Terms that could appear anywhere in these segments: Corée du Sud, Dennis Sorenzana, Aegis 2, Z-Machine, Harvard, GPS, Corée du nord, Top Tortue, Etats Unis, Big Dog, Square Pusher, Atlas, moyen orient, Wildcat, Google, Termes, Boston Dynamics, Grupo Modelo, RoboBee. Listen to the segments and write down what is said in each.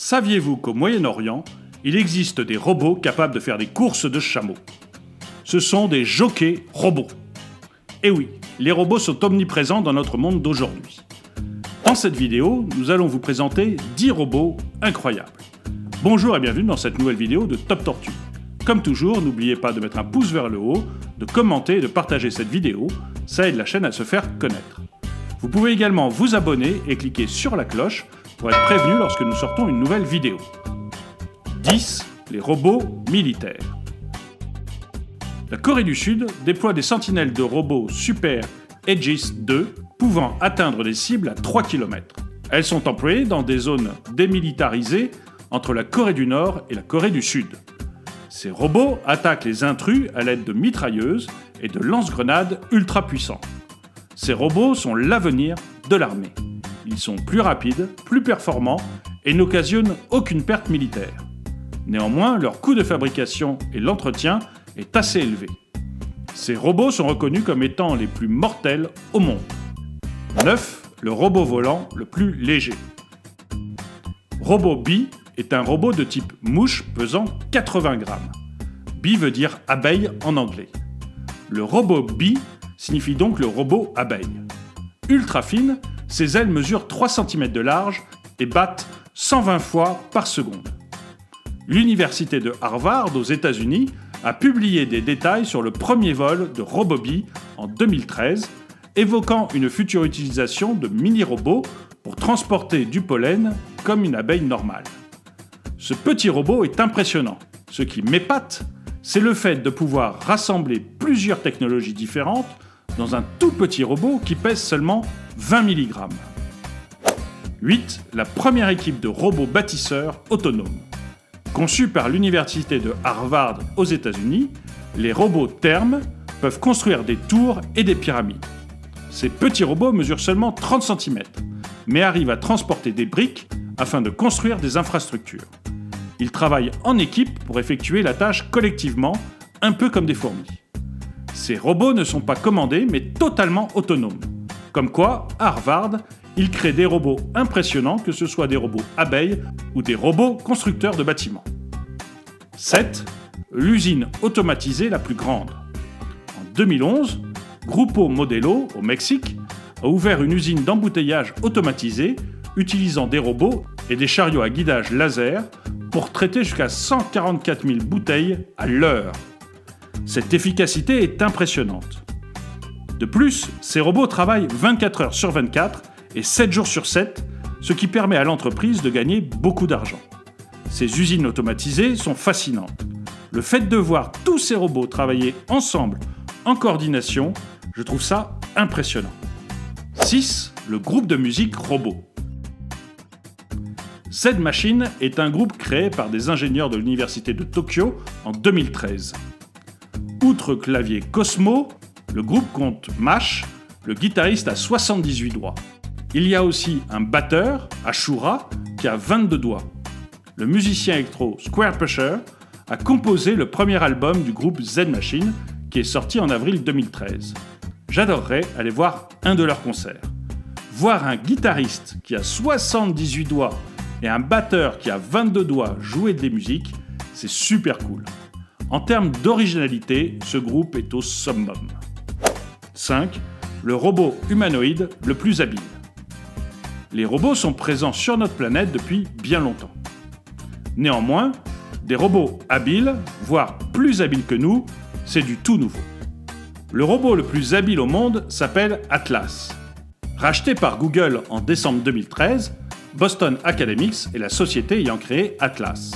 Saviez-vous qu'au Moyen-Orient, il existe des robots capables de faire des courses de chameaux? Ce sont des jockeys robots. Eh oui, les robots sont omniprésents dans notre monde d'aujourd'hui. Dans cette vidéo, nous allons vous présenter 10 robots incroyables. Bonjour et bienvenue dans cette nouvelle vidéo de Top Tortue. Comme toujours, n'oubliez pas de mettre un pouce vers le haut, de commenter et de partager cette vidéo, ça aide la chaîne à se faire connaître. Vous pouvez également vous abonner et cliquer sur la cloche pour être prévenu lorsque nous sortons une nouvelle vidéo. 10. Les robots militaires. La Corée du Sud déploie des sentinelles de robots super Aegis 2 pouvant atteindre des cibles à 3 km. Elles sont employées dans des zones démilitarisées entre la Corée du Nord et la Corée du Sud. Ces robots attaquent les intrus à l'aide de mitrailleuses et de lance-grenades ultra puissants. Ces robots sont l'avenir de l'armée. Ils sont plus rapides, plus performants et n'occasionnent aucune perte militaire. Néanmoins, leur coût de fabrication et l'entretien est assez élevé. Ces robots sont reconnus comme étant les plus mortels au monde. 9. Le robot volant le plus léger. RoboBee est un robot de type mouche pesant 80 grammes. Bee veut dire abeille en anglais. Le RoboBee signifie donc le robot abeille. Ultra fine, ses ailes mesurent 3 cm de large et battent 120 fois par seconde. L'université de Harvard aux États-Unis a publié des détails sur le premier vol de RoboBee en 2013, évoquant une future utilisation de mini-robots pour transporter du pollen comme une abeille normale. Ce petit robot est impressionnant. Ce qui m'épate, c'est le fait de pouvoir rassembler plusieurs technologies différentes dans un tout petit robot qui pèse seulement 20 mg. 8. La première équipe de robots bâtisseurs autonomes. Conçus par l'université de Harvard aux États-Unis, les robots Termes peuvent construire des tours et des pyramides. Ces petits robots mesurent seulement 30 cm, mais arrivent à transporter des briques afin de construire des infrastructures. Ils travaillent en équipe pour effectuer la tâche collectivement, un peu comme des fourmis. Ces robots ne sont pas commandés, mais totalement autonomes. Comme quoi, à Harvard, ils créent des robots impressionnants, que ce soit des robots abeilles ou des robots constructeurs de bâtiments. 7. L'usine automatisée la plus grande. En 2011, Grupo Modelo, au Mexique, a ouvert une usine d'embouteillage automatisée utilisant des robots et des chariots à guidage laser pour traiter jusqu'à 144 000 bouteilles à l'heure. Cette efficacité est impressionnante. De plus, ces robots travaillent 24 heures sur 24 et 7 jours sur 7, ce qui permet à l'entreprise de gagner beaucoup d'argent. Ces usines automatisées sont fascinantes. Le fait de voir tous ces robots travailler ensemble, en coordination, je trouve ça impressionnant. 6. Le groupe de musique robot. Z-Machine est un groupe créé par des ingénieurs de l'université de Tokyo en 2013. Outre clavier Cosmo, le groupe compte Mash, le guitariste à 78 doigts. Il y a aussi un batteur, Ashura, qui a 22 doigts. Le musicien électro Square Pusher a composé le premier album du groupe Z-Machine, qui est sorti en avril 2013. J'adorerais aller voir un de leurs concerts. Voir un guitariste qui a 78 doigts et un batteur qui a 22 doigts jouer des musiques, c'est super cool. En termes d'originalité, ce groupe est au summum. 5. Le robot humanoïde le plus habile. Les robots sont présents sur notre planète depuis bien longtemps. Néanmoins, des robots habiles, voire plus habiles que nous, c'est du tout nouveau. Le robot le plus habile au monde s'appelle Atlas. Racheté par Google en décembre 2013, Boston Dynamics est la société ayant créé Atlas.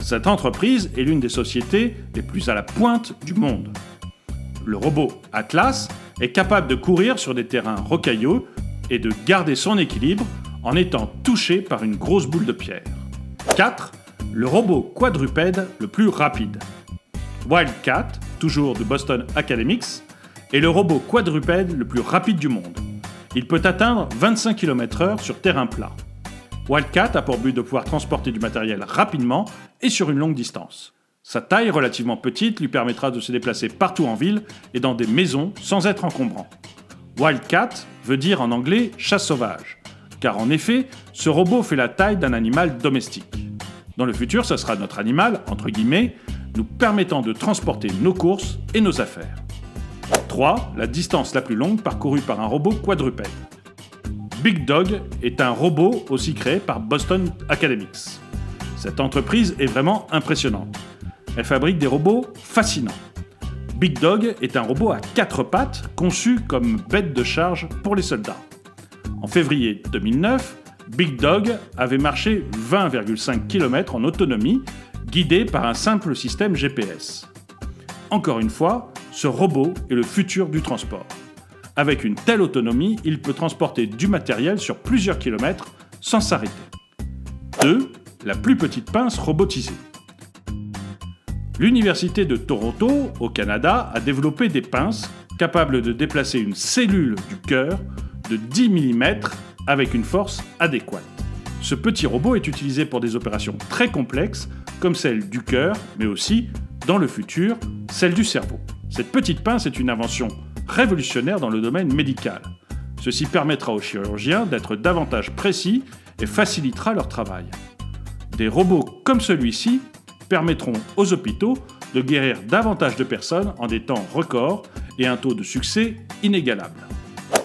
Cette entreprise est l'une des sociétés les plus à la pointe du monde. Le robot Atlas est capable de courir sur des terrains rocailleux et de garder son équilibre en étant touché par une grosse boule de pierre. 4. Le robot quadrupède le plus rapide. Wildcat, toujours de Boston Dynamics, est le robot quadrupède le plus rapide du monde. Il peut atteindre 25 km/h sur terrain plat. Wildcat a pour but de pouvoir transporter du matériel rapidement et sur une longue distance. Sa taille relativement petite lui permettra de se déplacer partout en ville et dans des maisons sans être encombrant. Wildcat veut dire en anglais « chat sauvage », car en effet, ce robot fait la taille d'un animal domestique. Dans le futur, ce sera notre animal, entre guillemets, nous permettant de transporter nos courses et nos affaires. 3. La distance la plus longue parcourue par un robot quadrupède. Big Dog est un robot aussi créé par Boston Dynamics. Cette entreprise est vraiment impressionnante. Elle fabrique des robots fascinants. Big Dog est un robot à 4 pattes conçu comme bête de charge pour les soldats. En février 2009, Big Dog avait marché 20,5 km en autonomie, guidé par un simple système GPS. Encore une fois, ce robot est le futur du transport. Avec une telle autonomie, il peut transporter du matériel sur plusieurs kilomètres sans s'arrêter. 2. La plus petite pince robotisée. L'Université de Toronto, au Canada, a développé des pinces capables de déplacer une cellule du cœur de 10 mm avec une force adéquate. Ce petit robot est utilisé pour des opérations très complexes, comme celle du cœur, mais aussi, dans le futur, celle du cerveau. Cette petite pince est une invention révolutionnaire dans le domaine médical. Ceci permettra aux chirurgiens d'être davantage précis et facilitera leur travail. Des robots comme celui-ci permettront aux hôpitaux de guérir davantage de personnes en des temps records et un taux de succès inégalable.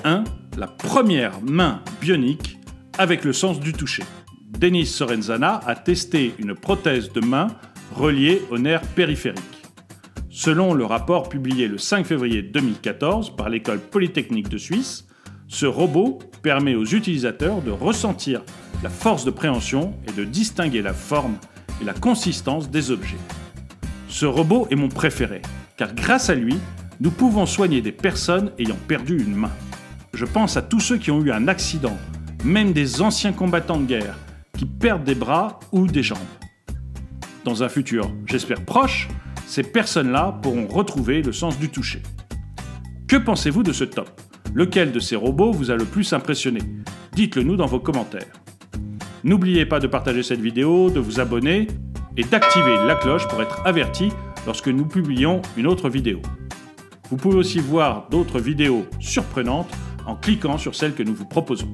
1. La première main bionique avec le sens du toucher. Dennis Sorenzana a testé une prothèse de main reliée au nerf périphérique. Selon le rapport publié le 5 février 2014 par l'École polytechnique de Suisse, ce robot permet aux utilisateurs de ressentir la force de préhension et de distinguer la forme et la consistance des objets. Ce robot est mon préféré, car grâce à lui, nous pouvons soigner des personnes ayant perdu une main. Je pense à tous ceux qui ont eu un accident, même des anciens combattants de guerre, qui perdent des bras ou des jambes. Dans un futur, j'espère proche, ces personnes-là pourront retrouver le sens du toucher. Que pensez-vous de ce top? Lequel de ces robots vous a le plus impressionné? Dites-le nous dans vos commentaires. N'oubliez pas de partager cette vidéo, de vous abonner et d'activer la cloche pour être averti lorsque nous publions une autre vidéo. Vous pouvez aussi voir d'autres vidéos surprenantes en cliquant sur celles que nous vous proposons.